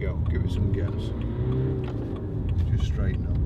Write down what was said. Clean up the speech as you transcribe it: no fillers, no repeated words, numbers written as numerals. go, give it some gas. Just straighten up.